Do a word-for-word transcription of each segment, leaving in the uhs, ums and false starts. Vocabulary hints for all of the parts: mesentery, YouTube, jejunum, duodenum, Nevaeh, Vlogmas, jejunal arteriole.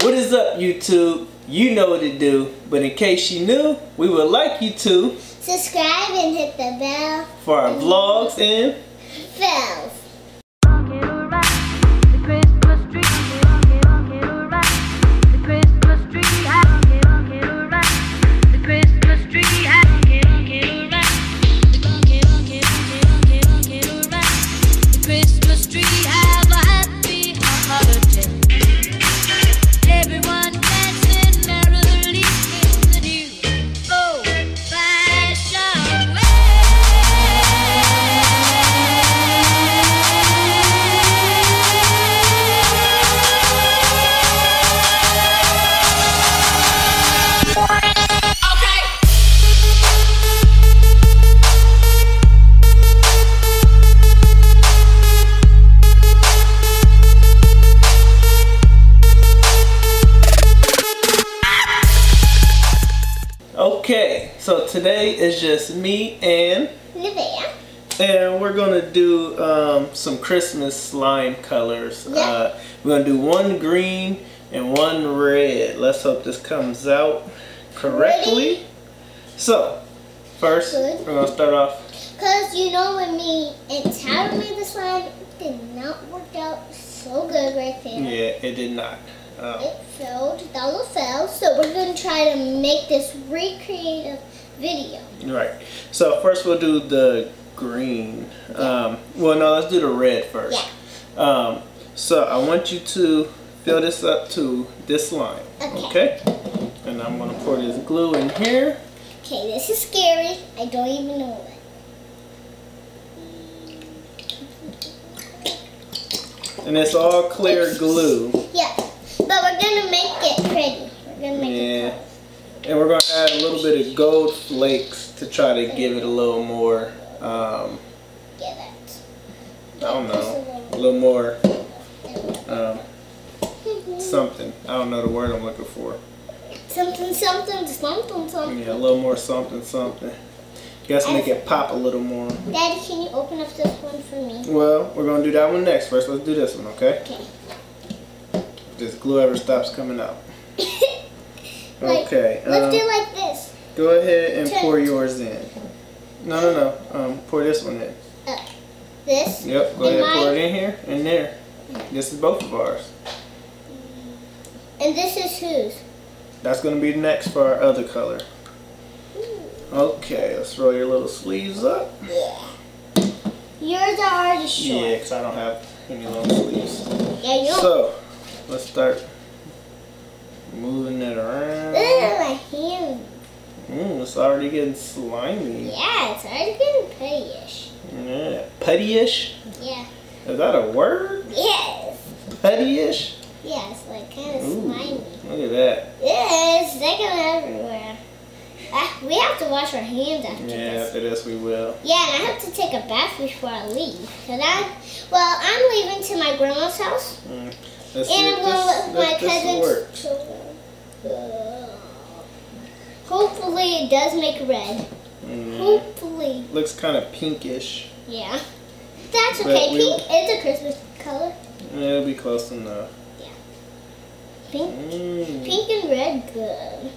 What is up, YouTube? You know what to do, but in case you new, we would like you to subscribe and hit the bell for our vlogs and films. Okay, so today is just me and Nevaeh, and we're gonna do um, some Christmas slime colors. Yep. Uh, we're gonna do one green and one red. Let's hope this comes out correctly. Ready? So, first Good. We're gonna start off. Cause you know when me and Tyler made the slime, it did not work out so good right there. Yeah, it did not. Um, it failed, that one failed, so we're going to try to make this recreative video. Right, so first we'll do the green. Yeah. Um, well, no, let's do the red first. Yeah. Um, so I want you to fill this up to this line, okay? okay? And I'm going to pour this glue in here. Okay, this is scary. I don't even know it. And it's all clear glue. Yeah. But we're gonna make it pretty. We're gonna make yeah. it pretty. And we're gonna add a little bit of gold flakes to try to give it a little more. Um, yeah, that's. I don't know. A little more. Um, something. I don't know the word I'm looking for. Something, something, something, something. Yeah, a little more something, something. You gotta make it pop a little more. Daddy, can you open up this one for me? Well, we're gonna do that one next. First, let's do this one, okay? Okay. This glue ever stops coming out. like, okay. Um, let's do it like this. Go ahead and Turn pour it. yours in. No, no, no. Um, pour this one in. Uh, this? Yep. Go ahead and pour it in here and there. This is both of ours. And this is whose? That's going to be next for our other color. Ooh. Okay. Let's roll your little sleeves up. Yeah. Yours are already short. Yeah, because I don't have any long sleeves. Yeah, you don't. So, let's start moving it around. Look at my hand. Mm, it's already getting slimy. Yeah, it's already getting putty-ish. Yeah, putty-ish? Yeah. Is that a word? Yes. Putty-ish? Yeah, it's like kind of slimy. Look at that. Yeah, it's sticking everywhere. Ah, we have to wash our hands after yeah, this. Yeah, after this we will. Yeah, and I have to take a bath before I leave. Cause I, well, I'm leaving to my grandma's house. Mm. Let's and I'm going with my cousins. Uh, hopefully it does make red. Mm. Hopefully. Looks kind of pinkish. Yeah. That's but okay. Pink is a Christmas color. It'll be close enough. Yeah. Pink, mm. pink and red, good.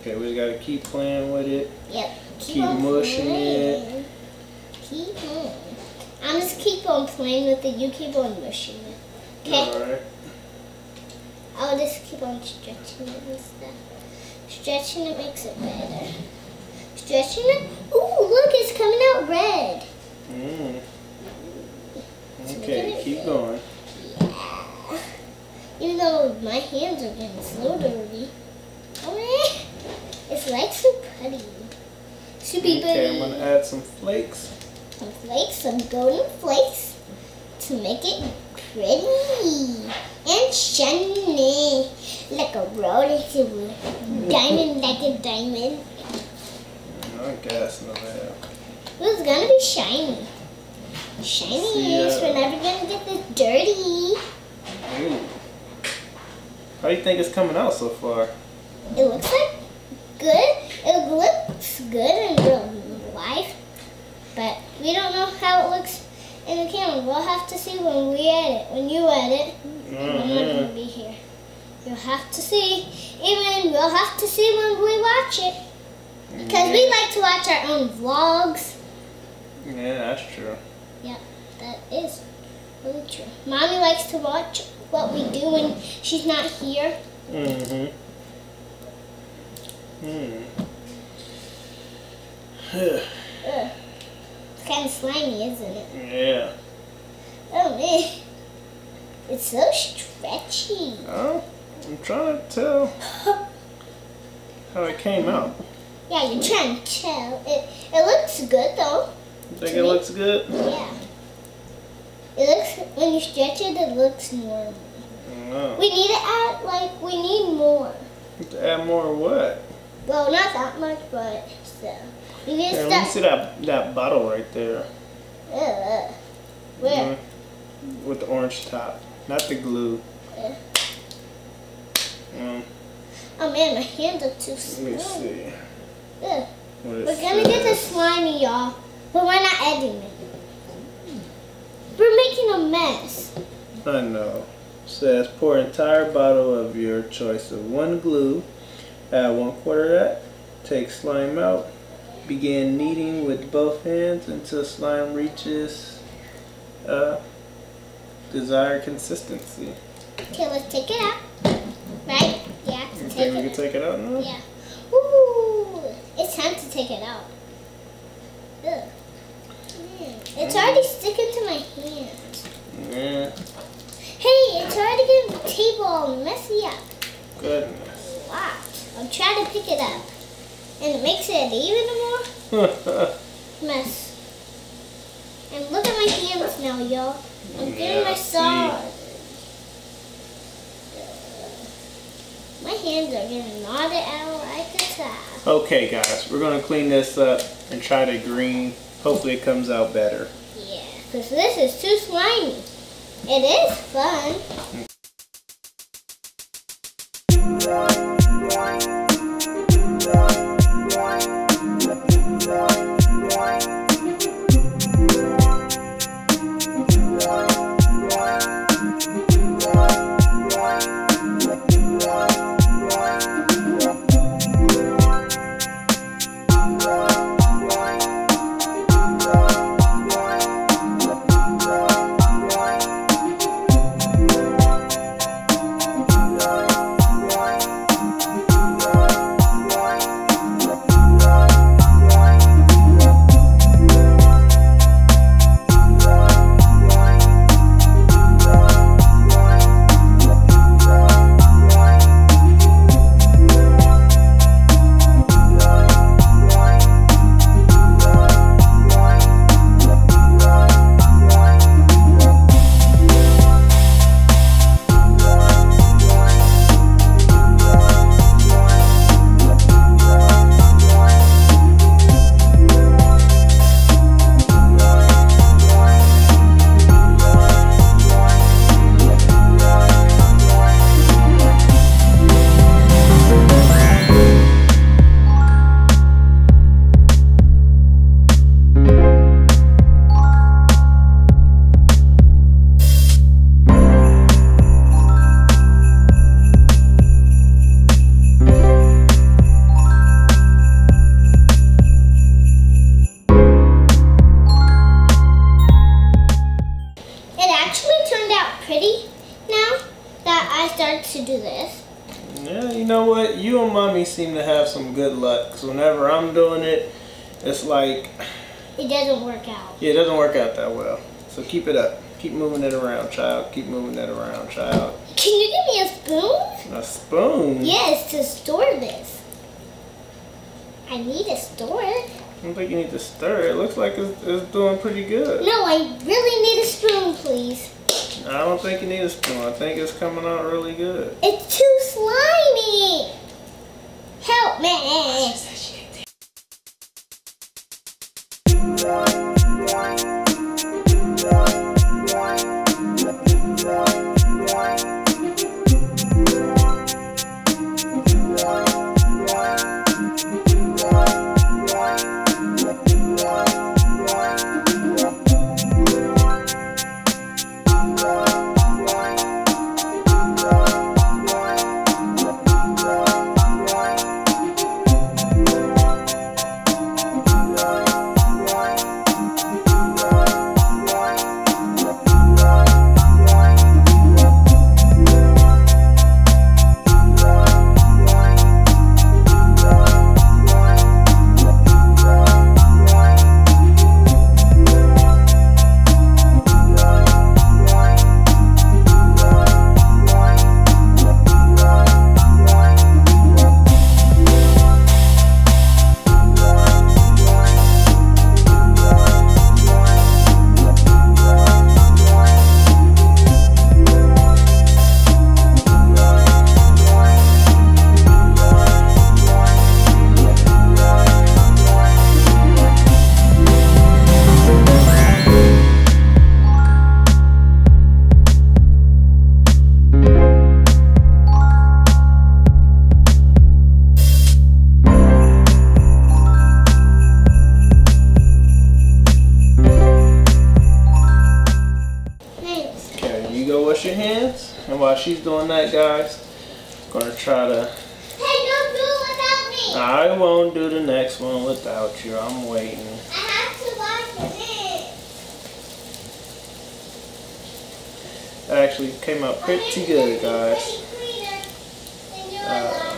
Okay, we gotta keep playing with it. Yep. Keep, keep mushing it. Keep on. I'm just keep on playing with it. You keep on mushing it. Okay. Right. I'll just keep on stretching it and stuff. Stretching it makes it better. Stretching it. Ooh, look, it's coming out red. Mm. Okay, keep red. going. Yeah. Even though my hands are getting so dirty. Alright. It's like so pretty. Should be okay, pretty. I'm gonna add some flakes. Some flakes, some golden flakes to make it pretty and shiny, like a rolling silver diamond, like a diamond. I guess not. It's gonna be shiny. Shiny is we're never gonna get this dirty. Ooh. How do you think it's coming out so far? It looks like good. It looks good in real life, but we don't know how it looks in the camera. We'll have to see when we edit, when you edit, mm-hmm. and I'm not going to be here. You'll have to see. Even we'll have to see when we watch it. Because yeah. we like to watch our own vlogs. Yeah, that's true. Yeah, that is really true. Mommy likes to watch what we do when she's not here. Mm-hmm. Mm. Ugh. It's kind of slimy, isn't it? Yeah. Oh, man. It's so stretchy. Oh, I'm trying to tell how it came out. Yeah, you're trying to tell. It, it looks good, though. You think it me. looks good? Yeah. It looks, when you stretch it, it looks normal. No. We need to add, like, we need more. To add more what? Well, not that much, but still. You can yeah, let me see that, that bottle right there. Uh, where? Mm, with the orange top. Not the glue. Uh. Mm. Oh man, my hands are too slimy. Let me see. Uh. We're says. gonna get this slimy, y'all. But we're not editing it. We're making a mess. I know. It says pour an entire bottle of your choice of one glue. Add one quarter of that. Take slime out. Begin kneading with both hands until slime reaches uh, desired consistency. Okay, let's take it out. Right? Yeah. You think we can take it out now? Yeah. Woo! It's time to take it out. Ugh. It's already sticking to my hand. Yeah. Hey, it's already getting the table all messy up. Goodness. Wow. I'm trying to pick it up. And it makes it even more mess. And look at my hands now, y'all. I'm getting my saw. My hands are getting knotted out like a towel. Okay, guys, we're going to clean this up and try to green. Hopefully it comes out better. Yeah, because this is too slimy. It is fun. To do this. Yeah, you know what? You and Mommy seem to have some good luck. Because whenever I'm doing it, it's like... It doesn't work out. Yeah, it doesn't work out that well. So keep it up. Keep moving it around, child. Keep moving that around, child. Can you give me a spoon? A spoon? Yes, to store this. I need to store it. I don't think you need to stir it. It looks like it's, it's doing pretty good. No, I really need a spoon, please. I don't think you need a spoon. I think it's coming out really good. It's too slimy. Help me. Bye. she's doing that, guys. I'm gonna try to. Hey, don't do it without me. I won't do the next one without you. I'm waiting. I have to watch it. That actually came out pretty good, guys. Uh,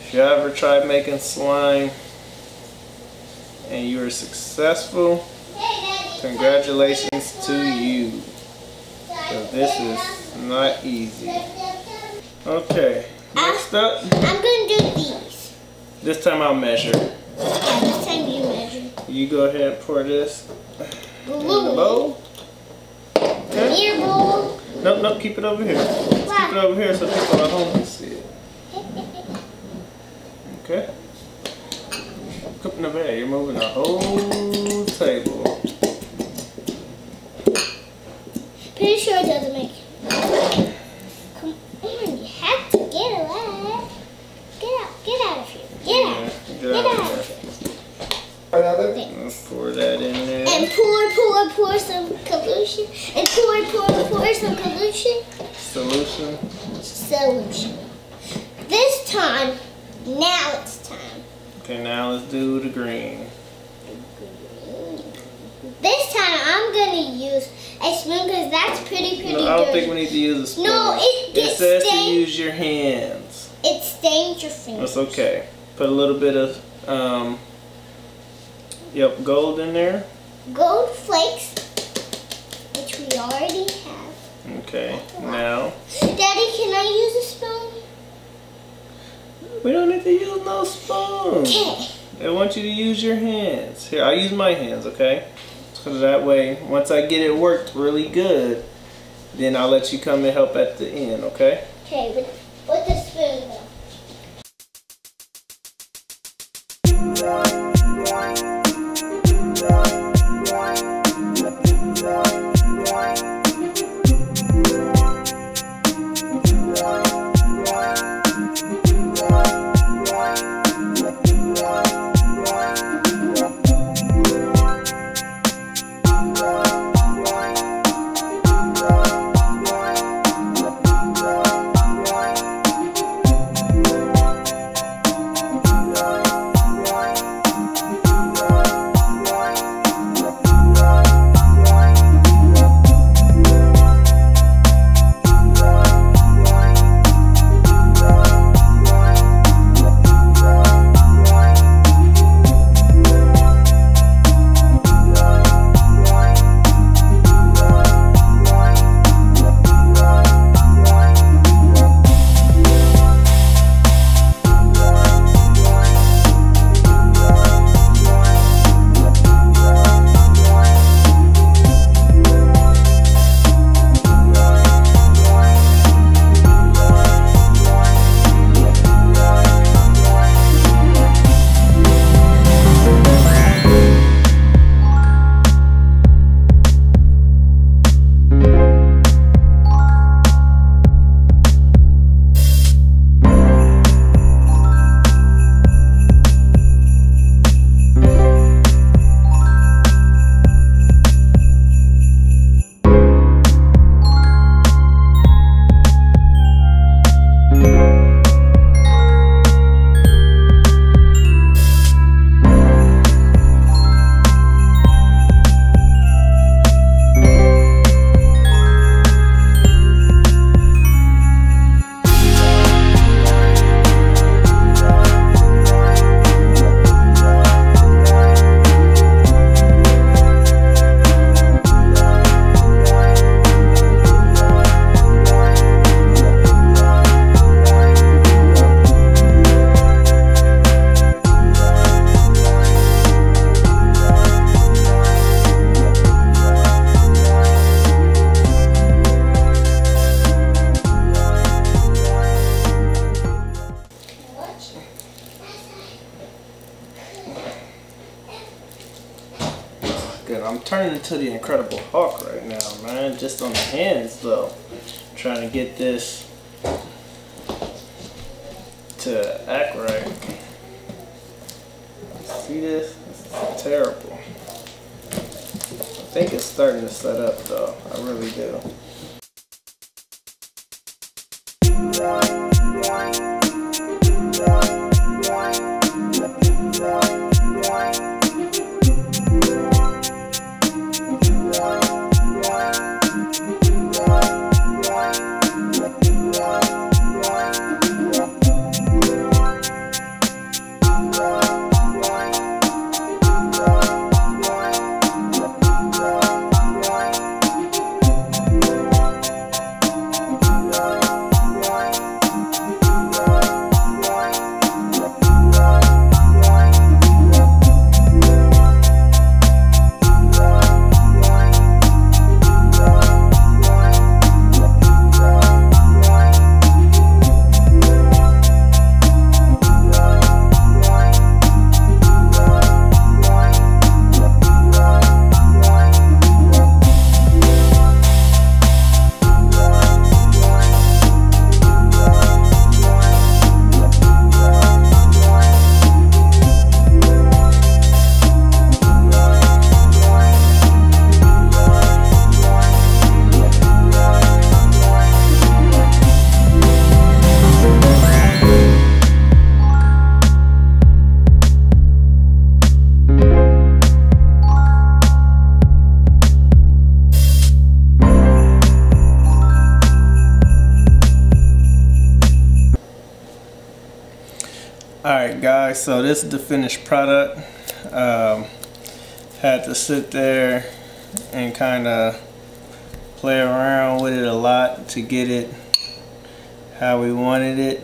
If you ever tried making slime and you were successful, congratulations to you. So this is not easy. Okay, next up. I'm going to do these. This time I'll measure. Yeah, this time you measure. You go ahead and pour this Blue. in the bowl. Okay. Your bowl. Nope, nope, keep it over here. Wow. Keep it over here so people at home can see it. Okay. Cook in the bag. You're moving the whole table. Pretty sure it doesn't make it. Come on, you have to get out. Get out. Get out of here. Get out. Yeah, get out, out of here. There. Let's pour that in there. And pour, pour, pour some solution. And pour, pour, pour some solution. Solution. Solution. This time. Now it's time. Okay, now let's do the green. This time I'm gonna use a spoon because that's pretty, pretty no, I don't dirty. think we need to use a spoon. No, it gets It says stained. to use your hands. It stains your fingers. That's okay. Put a little bit of, um, yep, gold in there. Gold flakes, which we already have. Okay, now. Daddy, can I use a spoon? We don't need to use no spoon. Okay. They want you to use your hands. Here, I'll use my hands, okay? So that way, once I get it worked really good, then I'll let you come and help at the end, okay? Okay, with, with the spoon. I'm turning into the Incredible Hulk right now, man. Just on the hands, though. I'm trying to get this to act right. See this? This is terrible. think it's starting to set up though, I really do. Alright guys, so this is the finished product. Um, had to sit there and kind of play around with it a lot to get it how we wanted it,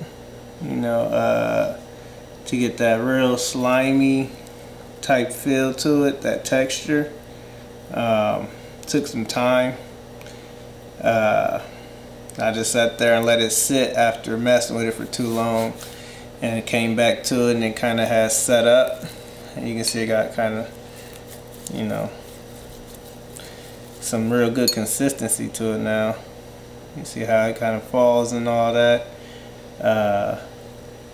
you know, uh, to get that real slimy type feel to it, that texture. Um, took some time. Uh, I just sat there and let it sit after messing with it for too long. And it came back to it and it kind of has set up, and you can see it got kind of, you know, some real good consistency to it now. You see how it kind of falls and all that. Uh,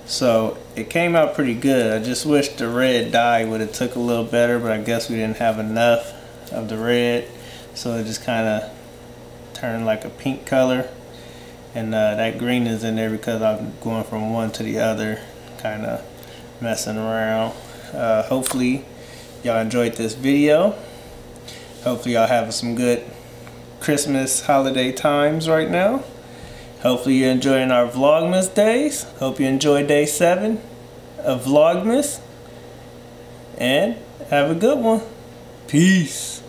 so it came out pretty good. I just wish the red dye would have took a little better, but I guess we didn't have enough of the red, so it just kind of turned like a pink color. And uh, that green is in there because I'm going from one to the other, kind of messing around. Uh, hopefully y'all enjoyed this video. Hopefully y'all have some good Christmas holiday times right now. Hopefully you're enjoying our Vlogmas days. Hope you enjoy day seven of Vlogmas. And have a good one. Peace.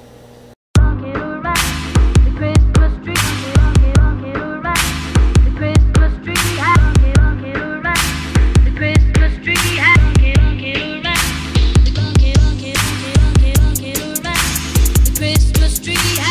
Street.